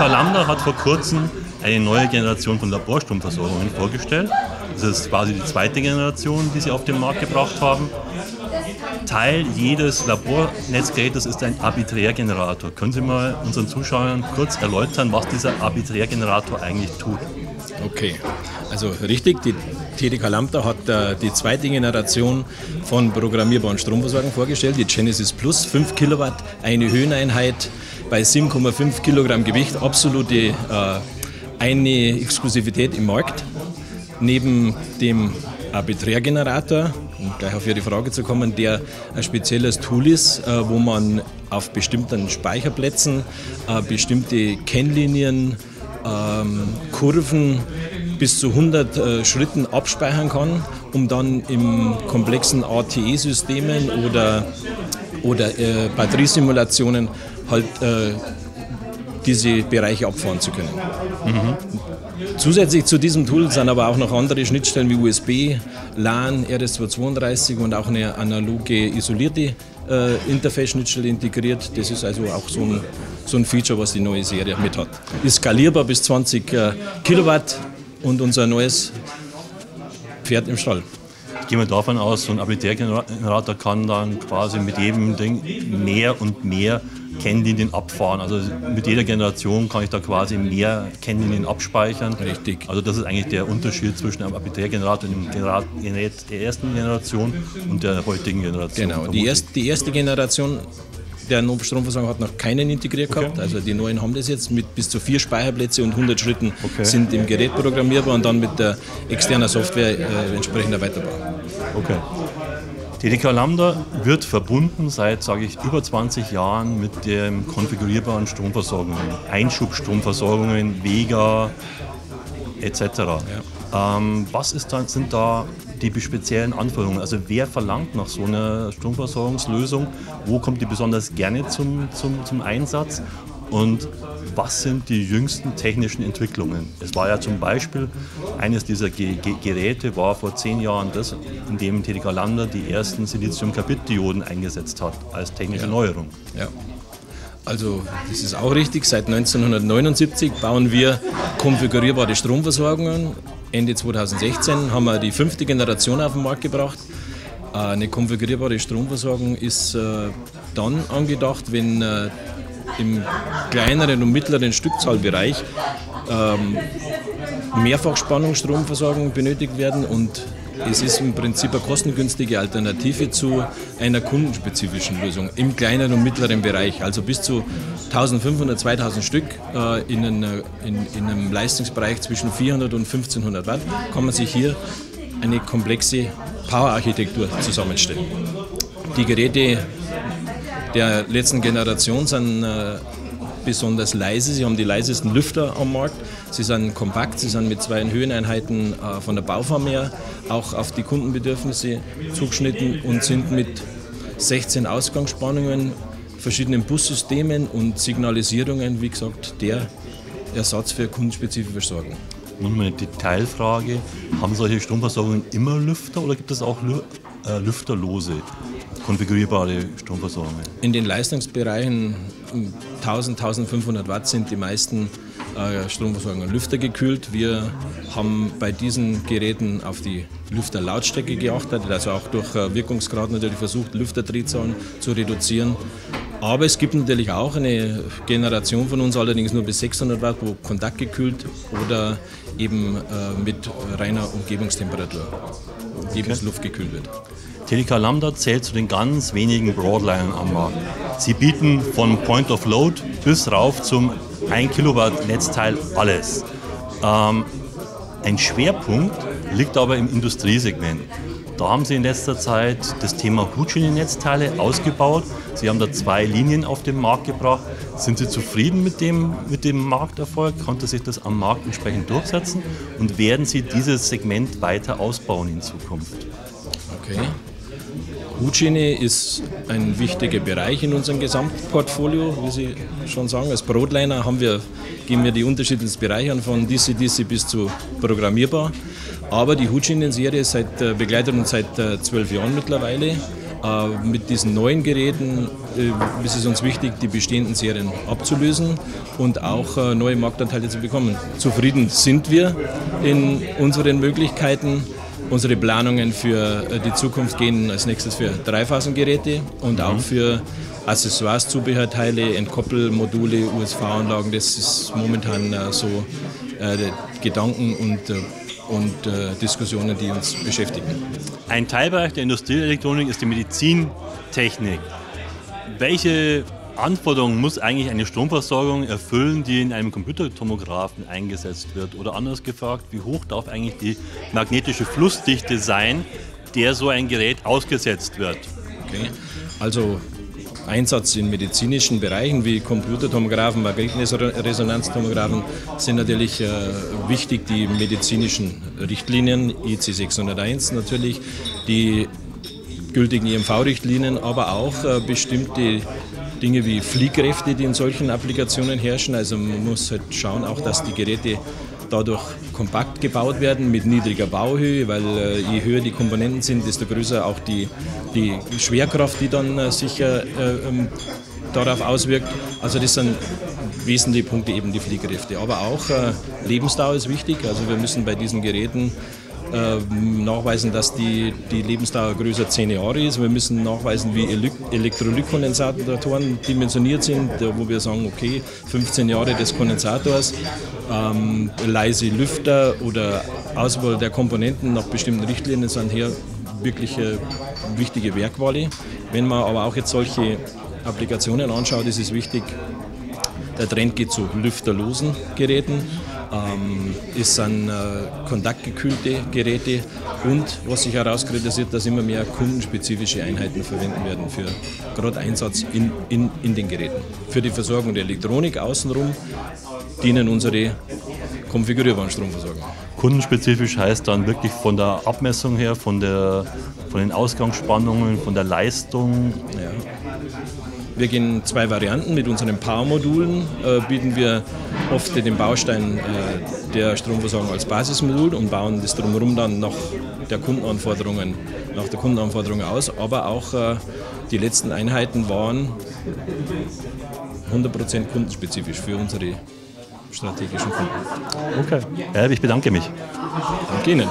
TDK Lambda hat vor kurzem eine neue Generation von Laborstromversorgungen vorgestellt. Das ist quasi die zweite Generation, die sie auf den Markt gebracht haben. Teil jedes Labornetzgerätes ist ein Arbiträrgenerator. Können Sie mal unseren Zuschauern kurz erläutern, was dieser Arbiträrgenerator eigentlich tut? Okay, also richtig, die TDK Lambda hat die zweite Generation von programmierbaren Stromversorgung vorgestellt, die Genesis Plus, 5 Kilowatt, eine Höheneinheit bei 7,5 Kilogramm Gewicht, absolute eine Exklusivität im Markt. Neben dem Arbiträrgenerator, um gleich auf Ihre Frage zu kommen, der ein spezielles Tool ist, wo man auf bestimmten Speicherplätzen bestimmte Kennlinien, Kurven bis zu 100 Schritten abspeichern kann, um dann im komplexen ATE-Systemen oder Batteriesimulationen halt diese Bereiche abfahren zu können. Mhm. Zusätzlich zu diesem Tool sind aber auch noch andere Schnittstellen wie USB, LAN, RS-232 und auch eine analoge isolierte Interface-Schnittstelle integriert. Das ist also auch so ein Feature, was die neue Serie mit hat. Ist skalierbar bis 20 Kilowatt und unser neues Pferd im Stall. Gehen wir davon aus, so ein Arbiträrgenerator kann dann quasi mit jedem Ding mehr und mehr Kennlinien abfahren. Also mit jeder Generation kann ich da quasi mehr Kennlinien abspeichern. Richtig. Also das ist eigentlich der Unterschied zwischen einem Arbiträrgenerator und dem der ersten Generation und der heutigen Generation. Genau, die erste Generation der Stromversorgung hat noch keinen integriert gehabt. Okay. Also die neuen haben das jetzt mit bis zu 4 Speicherplätze und 100 Schritten sind im Gerät programmierbar und dann mit der externer Software entsprechend erweiterbar. Okay. TDK Lambda wird verbunden seit, sage ich, über 20 Jahren mit den konfigurierbaren Stromversorgungen, Einschubstromversorgungen, Vega etc. Ja. Was sind da die speziellen Anforderungen? Also wer verlangt nach so einer Stromversorgungslösung? Wo kommt die besonders gerne zum Einsatz? Und was sind die jüngsten technischen Entwicklungen? Es war ja zum Beispiel, eines dieser Geräte war vor 10 Jahren das, in dem TDK Lambda die ersten Silizium-Karbid-Dioden eingesetzt hat, als technische Neuerung. Ja. Also das ist auch richtig, seit 1979 bauen wir konfigurierbare Stromversorgungen. Ende 2016 haben wir die 5. Generation auf den Markt gebracht. Eine konfigurierbare Stromversorgung ist dann angedacht, wenn im kleineren und mittleren Stückzahlbereich Mehrfachspannungsstromversorgung benötigt werden, und es ist im Prinzip eine kostengünstige Alternative zu einer kundenspezifischen Lösung im kleineren und mittleren Bereich, also bis zu 1500, 2000 Stück in einem Leistungsbereich zwischen 400 und 1500 Watt kann man sich hier eine komplexe Powerarchitektur zusammenstellen. Die Geräte der letzten Generation sind besonders leise. Sie haben die leisesten Lüfter am Markt. Sie sind kompakt, sie sind mit 2 Höheneinheiten von der Bauform her auch auf die Kundenbedürfnisse zugeschnitten und sind mit 16 Ausgangsspannungen, verschiedenen Bussystemen und Signalisierungen, wie gesagt, der Ersatz für kundenspezifische Versorgung. Nun mal eine Detailfrage: Haben solche Stromversorgungen immer Lüfter oder gibt es auch lüfterlose konfigurierbare Stromversorgungen? In den Leistungsbereichen 1000, 1500 Watt sind die meisten Stromversorgungen lüftergekühlt. Wir haben bei diesen Geräten auf die Lüfterlautstärke geachtet, also auch durch Wirkungsgrad natürlich versucht, Lüfterdrehzahlen zu reduzieren. Aber es gibt natürlich auch eine Generation von uns, allerdings nur bis 600 Watt, wo kontaktgekühlt oder eben mit reiner Umgebungstemperatur, Umgebungsluft gekühlt wird. TDK Lambda zählt zu den ganz wenigen Broadlinern am Markt. Sie bieten von Point of Load bis rauf zum 1 Kilowatt Netzteil alles. Ein Schwerpunkt liegt aber im Industriesegment. Da haben Sie in letzter Zeit das Thema Hutschiene-Netzteile ausgebaut. Sie haben da 2 Linien auf den Markt gebracht. Sind Sie zufrieden mit dem Markterfolg? Konnte sich das am Markt entsprechend durchsetzen? Und werden Sie dieses Segment weiter ausbauen in Zukunft? Okay. Hutschiene ist ein wichtiger Bereich in unserem Gesamtportfolio, wie Sie schon sagen. Als Broadliner geben wir die unterschiedlichsten Bereiche an, von DC-DC bis zu programmierbar. Aber die Hutschiene-Serie begleitet uns seit 12 Jahren mittlerweile Mit diesen neuen Geräten ist es uns wichtig, die bestehenden Serien abzulösen und auch neue Marktanteile zu bekommen. Zufrieden sind wir in unseren Möglichkeiten. Unsere Planungen für die Zukunft gehen als nächstes für Dreiphasengeräte und auch für Accessoires, Zubehörteile, Entkoppelmodule, USV-Anlagen. Das ist momentan so Gedanken und Diskussionen, die uns beschäftigen. Ein Teilbereich der Industrieelektronik ist die Medizintechnik. Welche Anforderungen muss eigentlich eine Stromversorgung erfüllen, die in einem Computertomographen eingesetzt wird? Oder anders gefragt, wie hoch darf eigentlich die magnetische Flussdichte sein, der so ein Gerät ausgesetzt wird? Okay. Also Einsatz in medizinischen Bereichen wie Computertomographen, Magnetresonanztomographen sind natürlich wichtig, die medizinischen Richtlinien, IC601 natürlich, die gültigen EMV-Richtlinien, aber auch bestimmte Dinge wie Fliehkräfte, die in solchen Applikationen herrschen. Also man muss halt schauen, auch, dass die Geräte dadurch kompakt gebaut werden, mit niedriger Bauhöhe, weil je höher die Komponenten sind, desto größer auch die Schwerkraft, die dann sicher darauf auswirkt. Also das sind wesentliche Punkte, eben die Fliehkräfte. Aber auch Lebensdauer ist wichtig. Also wir müssen bei diesen Geräten nachweisen, dass die Lebensdauer größer 10 Jahre ist. Wir müssen nachweisen, wie Elektrolytkondensatoren dimensioniert sind, wo wir sagen, okay, 15 Jahre des Kondensators, leise Lüfter oder Auswahl der Komponenten nach bestimmten Richtlinien sind hier wirklich wichtige Merkmale. Wenn man aber auch jetzt solche Applikationen anschaut, ist es wichtig, der Trend geht zu lüfterlosen Geräten. Es sind kontaktgekühlte Geräte und was sich herauskristallisiert, dass immer mehr kundenspezifische Einheiten verwendet werden für gerade Einsatz in den Geräten. Für die Versorgung der Elektronik außenrum dienen unsere konfigurierbaren Stromversorgung. Kundenspezifisch heißt dann wirklich von der Abmessung her, von den Ausgangsspannungen, von der Leistung. Ja. Wir gehen zwei Varianten. Mit unseren Power-Modulen bieten wir oft den Baustein der Stromversorgung als Basismodul und bauen das drumherum dann nach der Kundenanforderung aus. Aber auch die letzten Einheiten waren 100% kundenspezifisch für unsere strategischen Kunden. Okay. Ich bedanke mich. Danke Ihnen.